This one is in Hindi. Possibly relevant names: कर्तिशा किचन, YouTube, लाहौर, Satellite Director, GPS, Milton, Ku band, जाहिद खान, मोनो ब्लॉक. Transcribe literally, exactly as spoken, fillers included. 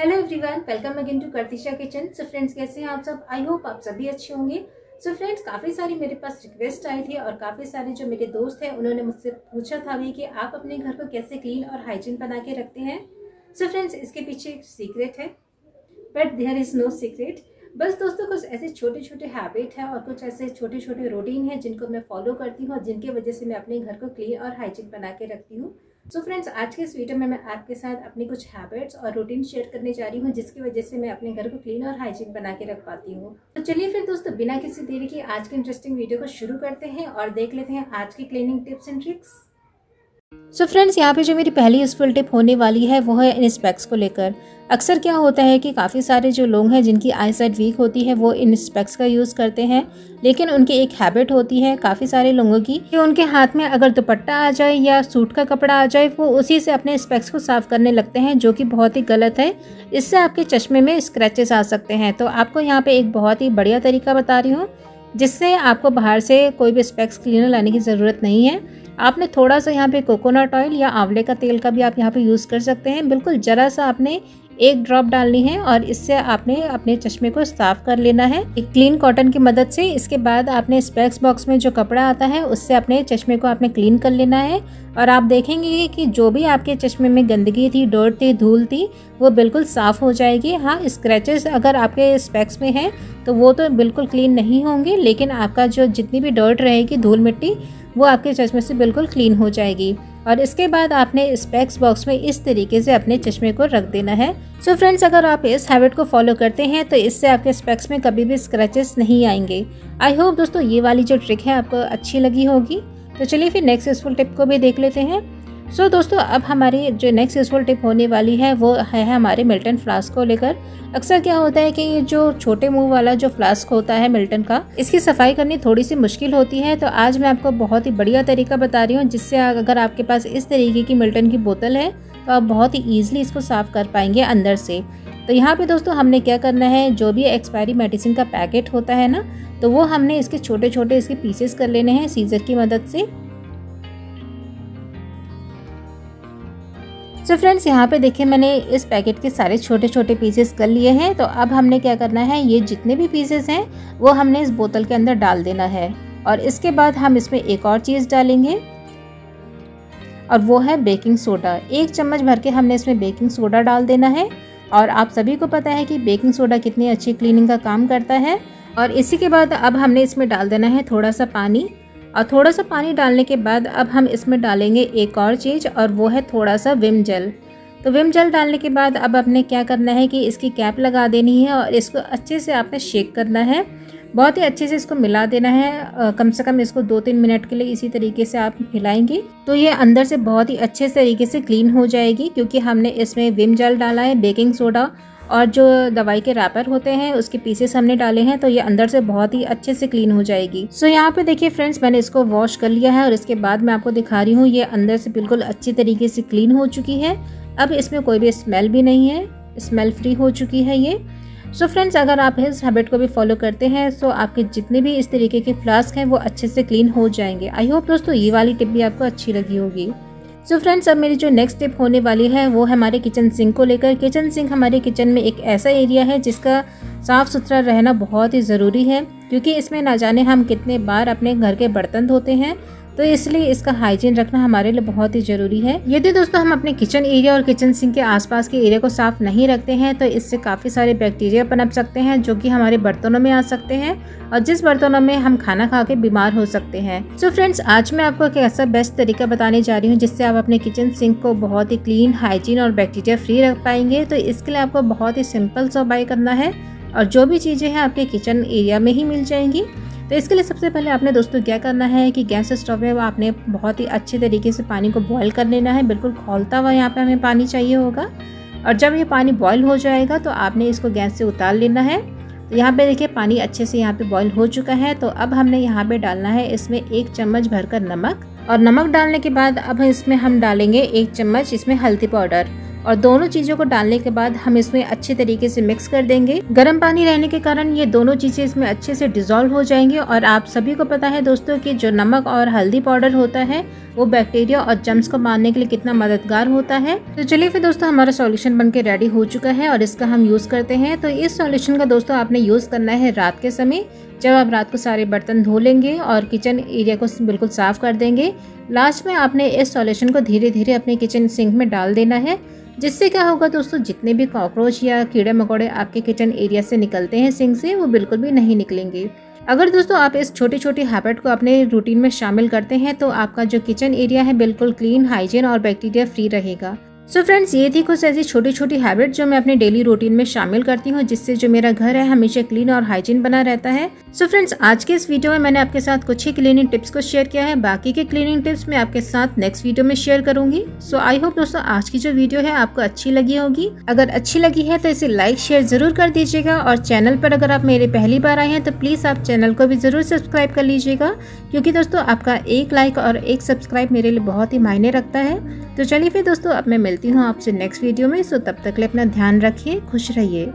Hello everyone, welcome again to कर्तिशा किचन। So friends, कैसे हैं आप सब? आई होप आप सभी अच्छे होंगे। सो so फ्रेंड्स, काफ़ी सारी मेरे पास रिक्वेस्ट आई थी और काफ़ी सारे जो मेरे दोस्त हैं उन्होंने मुझसे पूछा था भी कि आप अपने घर को कैसे क्लीन और हाइजीन बना के रखते हैं। सो so फ्रेंड्स, इसके पीछे एक सीक्रेट है, but there is no secret. बस दोस्तों, कुछ ऐसे छोटे छोटे हैबिट हैं और कुछ ऐसे छोटे छोटे रूटीन हैं जिनको मैं फॉलो करती हूँ और जिनकी वजह से मैं अपने घर को क्लीन और हाइजीन बना के रखती हूँ। सो so फ्रेंड्स, आज के इस वीडियो में मैं आपके साथ अपनी कुछ हैबिट्स और रूटीन शेयर करने जा रही हूँ जिसकी वजह से मैं अपने घर को क्लीन और हाइजीन बना के रख पाती हूँ। तो चलिए फिर दोस्तों, बिना किसी देरी के आज के इंटरेस्टिंग वीडियो को शुरू करते हैं और देख लेते हैं आज की cleaning tips and tricks. So friends, यहाँ पे जो मेरी पहली यूजफुल टिप होने वाली है वो है इन स्पेक्स को लेकर। अक्सर क्या होता है कि काफ़ी सारे जो लोग हैं जिनकी आई साइट वीक होती है वो इन स्पेक्स का यूज़ करते हैं, लेकिन उनकी एक हैबिट होती है काफ़ी सारे लोगों की कि उनके हाथ में अगर दुपट्टा आ जाए या सूट का कपड़ा आ जाए वो उसी से अपने स्पेक्स को साफ़ करने लगते हैं, जो कि बहुत ही गलत है। इससे आपके चश्मे में स्क्रैचेस आ सकते हैं। तो आपको यहाँ पर एक बहुत ही बढ़िया तरीका बता रही हूँ जिससे आपको बाहर से कोई भी स्पेक्स क्लीनर लाने की ज़रूरत नहीं है। आपने थोड़ा सा यहाँ पे कोकोनट ऑयल या आंवले का तेल का भी आप यहाँ पे यूज़ कर सकते हैं। बिल्कुल ज़रा सा आपने एक ड्रॉप डालनी है और इससे आपने अपने चश्मे को साफ़ कर लेना है एक क्लीन कॉटन की मदद से। इसके बाद आपने स्पेक्स बॉक्स में जो कपड़ा आता है उससे अपने चश्मे को आपने क्लीन कर लेना है और आप देखेंगे कि जो भी आपके चश्मे में गंदगी थी, डर्ट थी, धूल थी, वो बिल्कुल साफ़ हो जाएगी। हाँ, स्क्रैचेस अगर आपके स्पेक्स में हैं तो वो तो बिल्कुल क्लीन नहीं होंगे, लेकिन आपका जो जितनी भी डर्ट रहेगी, धूल मिट्टी, वो आपके चश्मे से बिल्कुल क्लीन हो जाएगी। और इसके बाद आपने स्पेक्स बॉक्स में इस तरीके से अपने चश्मे को रख देना है। सो so फ्रेंड्स, अगर आप इस हैबिट को फॉलो करते हैं तो इससे आपके स्पेक्स में कभी भी स्क्रैचेस नहीं आएंगे। आई होप दोस्तों ये वाली जो ट्रिक है आपको अच्छी लगी होगी। तो चलिए फिर नेक्स्ट यूजफुल टिप को भी देख लेते हैं। सो so, दोस्तों, अब हमारी जो नेक्स्ट यूजफुल टिप होने वाली है वो है हमारे मिल्टन फ्लास्क को लेकर। अक्सर क्या होता है कि ये जो छोटे मुंह वाला जो फ्लास्क होता है मिल्टन का, इसकी सफाई करनी थोड़ी सी मुश्किल होती है। तो आज मैं आपको बहुत ही बढ़िया तरीका बता रही हूँ जिससे अगर आपके पास इस तरीके की मिल्टन की बोतल है तो आप बहुत ही ईजिली इसको साफ़ कर पाएंगे अंदर से। तो यहाँ पे दोस्तों हमने क्या करना है, जो भी एक्सपायरी मेडिसिन का पैकेट होता है ना, तो वो हमने इसके छोटे छोटे इसके पीसेस कर लेने हैं सीजर की मदद से। सो फ्रेंड्स, यहाँ पे देखिए मैंने इस पैकेट के सारे छोटे छोटे पीसेस कर लिए हैं। तो अब हमने क्या करना है, ये जितने भी पीसेस हैं वो हमने इस बोतल के अंदर डाल देना है। और इसके बाद हम इसमें एक और चीज़ डालेंगे और वो है बेकिंग सोडा। एक चम्मच भर के हमने इसमें बेकिंग सोडा डाल देना है। और आप सभी को पता है कि बेकिंग सोडा कितनी अच्छी क्लीनिंग का काम करता है। और इसी के बाद अब हमने इसमें डाल देना है थोड़ा सा पानी। और थोड़ा सा पानी डालने के बाद अब हम इसमें डालेंगे एक और चीज़ और वो है थोड़ा सा विम जेल। तो विम जेल डालने के बाद अब आपने क्या करना है कि इसकी कैप लगा देनी है और इसको अच्छे से आपने शेक करना है, बहुत ही अच्छे से इसको मिला देना है। कम से कम इसको दो तीन मिनट के लिए इसी तरीके से आप हिलाएंगे तो ये अंदर से बहुत ही अच्छे तरीके से क्लीन हो जाएगी, क्योंकि हमने इसमें विम जेल डाला है, बेकिंग सोडा और जो दवाई के रैपर होते हैं उसके पीसेस हमने डाले हैं। तो ये अंदर से बहुत ही अच्छे से क्लीन हो जाएगी। सो so, यहाँ पे देखिए फ्रेंड्स, मैंने इसको वॉश कर लिया है और इसके बाद मैं आपको दिखा रही हूँ ये अंदर से बिल्कुल अच्छी तरीके से क्लीन हो चुकी है। अब इसमें कोई भी स्मेल भी नहीं है, स्मेल फ्री हो चुकी है ये। सो so, फ्रेंड्स, अगर आप इस हैबिट को भी फॉलो करते हैं तो आपके जितने भी इस तरीके के फ्लास्क हैं वो अच्छे से क्लीन हो जाएंगे। आई होप दोस्तों ये वाली टिप भी आपको अच्छी लगी होगी। सो so फ्रेंड्स, अब मेरी जो नेक्स्ट टिप होने वाली है वो है हमारे किचन सिंक को लेकर। किचन सिंक हमारे किचन में एक ऐसा एरिया है जिसका साफ़ सुथरा रहना बहुत ही ज़रूरी है, क्योंकि इसमें ना जाने हम कितने बार अपने घर के बर्तन धोते हैं। तो इसलिए इसका हाइजीन रखना हमारे लिए बहुत ही ज़रूरी है। यदि दोस्तों हम अपने किचन एरिया और किचन सिंक के आसपास के एरिया को साफ़ नहीं रखते हैं तो इससे काफ़ी सारे बैक्टीरिया पनप सकते हैं जो कि हमारे बर्तनों में आ सकते हैं और जिस बर्तनों में हम खाना खा के बीमार हो सकते हैं। सो फ्रेंड्स, आज मैं आपको एक ऐसा बेस्ट तरीका बताने जा रही हूँ जिससे आप अपने किचन सिंक को बहुत ही क्लीन, हाइजीन और बैक्टीरिया फ्री रख पाएंगे। तो इसके लिए आपको बहुत ही सिंपल सा उपाय करना है और जो भी चीज़ें हैं आपके किचन एरिया में ही मिल जाएंगी। तो इसके लिए सबसे पहले आपने दोस्तों क्या करना है कि गैस स्टोव में आपने बहुत ही अच्छे तरीके से पानी को बॉईल कर लेना है, बिल्कुल खौलता हुआ यहाँ पे हमें पानी चाहिए होगा। और जब ये पानी बॉईल हो जाएगा तो आपने इसको गैस से उतार लेना है। तो यहाँ पे देखिए पानी अच्छे से यहाँ पे बॉईल हो चुका है। तो अब हमने यहाँ पे डालना है इसमें एक चम्मच भरकर नमक। और नमक डालने के बाद अब इसमें हम डालेंगे एक चम्मच इसमें हल्दी पाउडर। और दोनों चीजों को डालने के बाद हम इसमें अच्छे तरीके से मिक्स कर देंगे। गर्म पानी रहने के कारण ये दोनों चीजें इसमें अच्छे से डिसॉल्व हो जाएंगे। और आप सभी को पता है दोस्तों कि जो नमक और हल्दी पाउडर होता है वो बैक्टीरिया और जम्स को मारने के लिए कितना मददगार होता है। तो चलिए फिर दोस्तों हमारा सॉल्यूशन बनके रेडी हो चुका है और इसका हम यूज करते हैं। तो इस सॉल्यूशन का दोस्तों आपने यूज करना है रात के समय, जब आप रात को सारे बर्तन धो लेंगे और किचन एरिया को बिल्कुल साफ कर देंगे। लास्ट में आपने इस सॉल्यूशन को धीरे धीरे अपने किचन सिंक में डाल देना है, जिससे क्या होगा दोस्तों, जितने भी कॉकरोच या कीड़े मकोड़े आपके किचन एरिया से निकलते हैं सिंक से, वो बिल्कुल भी नहीं निकलेंगे। अगर दोस्तों आप इस छोटे छोटे हैबिट को अपने रूटीन में शामिल करते हैं तो आपका जो किचन एरिया है बिल्कुल क्लीन, हाइजीन और बैक्टीरिया फ्री रहेगा। सो so फ्रेंड्स, ये थी कुछ ऐसी छोटी छोटी हैबिट जो मैं अपने डेली रूटीन में शामिल करती हूँ, जिससे जो मेरा घर है हमेशा क्लीन और हाइजीन बना रहता है। सो so फ्रेंड्स, आज के इस वीडियो में मैंने आपके साथ कुछ ही क्लीनिंग टिप्स को शेयर किया है। बाकी के क्लीनिंग टिप्स मैं आपके साथ नेक्स्ट वीडियो में शेयर करूंगी। सो आई होप दोस्तों आज की जो वीडियो है आपको अच्छी लगी होगी। अगर अच्छी लगी है तो इसे लाइक शेयर जरूर कर दीजिएगा। और चैनल पर अगर आप मेरे पहली बार आए हैं तो प्लीज आप चैनल को भी जरूर सब्सक्राइब कर लीजिएगा, क्योंकि दोस्तों आपका एक लाइक और एक सब्सक्राइब मेरे लिए बहुत ही मायने रखता है। तो चलिए फिर दोस्तों अब मैं मिलती हूँ आपसे नेक्स्ट वीडियो में। सो तब तक के लिए अपना ध्यान रखिए, खुश रहिए।